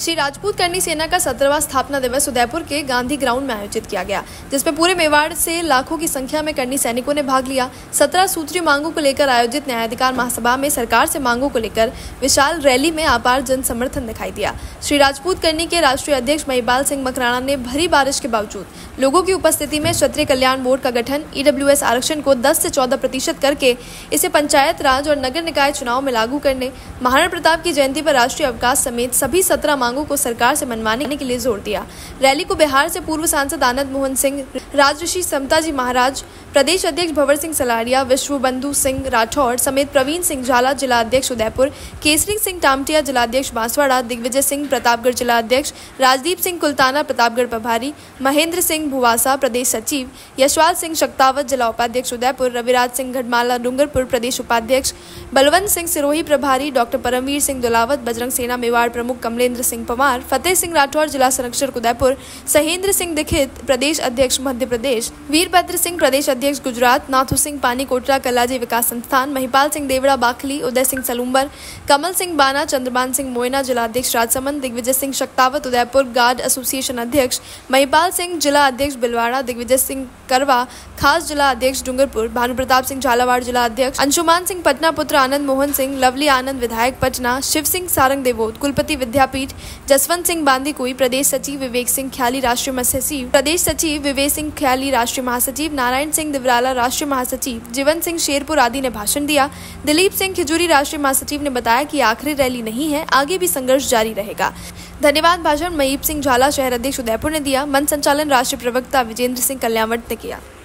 श्री राजपूत कर्णी सेना का 17वां स्थापना दिवस उदयपुर के गांधी ग्राउंड में आयोजित किया गया, जिसमें पूरे मेवाड़ से लाखों की संख्या में कर्णी सैनिकों ने भाग लिया। 17 सूत्रीय मांगों को लेकर आयोजित न्यायाधिकार महासभा में सरकार से मांगों को लेकर विशाल रैली में अपार जन समर्थन दिखाई दिया। श्री राजपूत कर्णी के राष्ट्रीय अध्यक्ष महिपाल सिंह मकराना ने भारी बारिश के बावजूद लोगों की उपस्थिति में क्षत्रिय कल्याण बोर्ड का गठन, ईडब्ल्यूएस आरक्षण को 10 से 14% करके इसे पंचायत राज और नगर निकाय चुनाव में लागू करने, महाराणा प्रताप की जयंती पर राष्ट्रीय अवकाश समेत सभी 17 मांगों को सरकार से मनवाने के लिए जोर दिया। रैली को बिहार से पूर्व सांसद आनंद मोहन सिंह, राजऋषि समताजी महाराज, प्रदेश अध्यक्ष भवर सिंह सलारिया, विश्वबंधु सिंह राठौड़ समेत प्रवीण सिंह झाला जिला अध्यक्ष उदयपुर, केसरी सिंह तामटिया जिला अध्यक्ष बांसवाड़ा, दिग्विजय सिंह प्रतापगढ़ जिला अध्यक्ष, राजदीप सिंह कुल्ताना प्रतापगढ़ प्रभारी, महेंद्र सिंह भुवासा प्रदेश सचिव, यशवाल सिंह शक्तावत जिला उपाध्यक्ष उदयपुर, रविराज सिंह घटमाला डूंगरपुर प्रदेश उपाध्यक्ष, बलवंत सिंह सिरोही प्रभारी, डॉक्टर परमवीर सिंह जोलावत बजरंग सेना मेवाड़ प्रमुख, कमलेंद्र पमार, फतेह सिंह राठौर जिला संरक्षक उदयपुर, सहेंद्र सिंह दिखित प्रदेश अध्यक्ष मध्य प्रदेश, वीरभद्र सिंह प्रदेश अध्यक्ष गुजरात, नाथु सिंह पानीकोटरा कलाजी विकास संस्थान, महिपाल सिंह देवड़ा बाखली, उदय सिंह सलूम्बर, कमल सिंह बाना, चंद्रबान सिंह मोयना जिला अध्यक्ष राजसमंद, दिग्विजय सिंह शक्तावत उदयपुर गार्ड एसोसिएशन अध्यक्ष, महिपाल सिंह जिला अध्यक्ष बिलवाड़ा, दिग्विजय सिंह करवा खास जिला अध्यक्ष डूंगरपुर, भानु प्रताप सिंह झालावाड़ जिला अध्यक्ष, अंशुमान सिंह पटना पुत्र आनंद मोहन सिंह, लवली आनंद विधायक पटना, शिव सिंह सारंग देवोद कुलपति विद्यापीठ, जसवंत सिंह बांदीकुई प्रदेश सचिव, विवेक सिंह ख्याली राष्ट्रीय महासचिव प्रदेश सचिव, विवेक सिंह ख्याली राष्ट्रीय महासचिव, नारायण सिंह दिवराला राष्ट्रीय महासचिव, जीवन सिंह शेरपुर आदि ने भाषण दिया। दिलीप सिंह खिजूरी राष्ट्रीय महासचिव ने बताया कि आखिरी रैली नहीं है, आगे भी संघर्ष जारी रहेगा। धन्यवाद भाषण महिप सिंह झाला शहर अध्यक्ष उदयपुर ने दिया। मन संचालन राष्ट्रीय प्रवक्ता विजेंद्र सिंह कल्याणवट ने किया।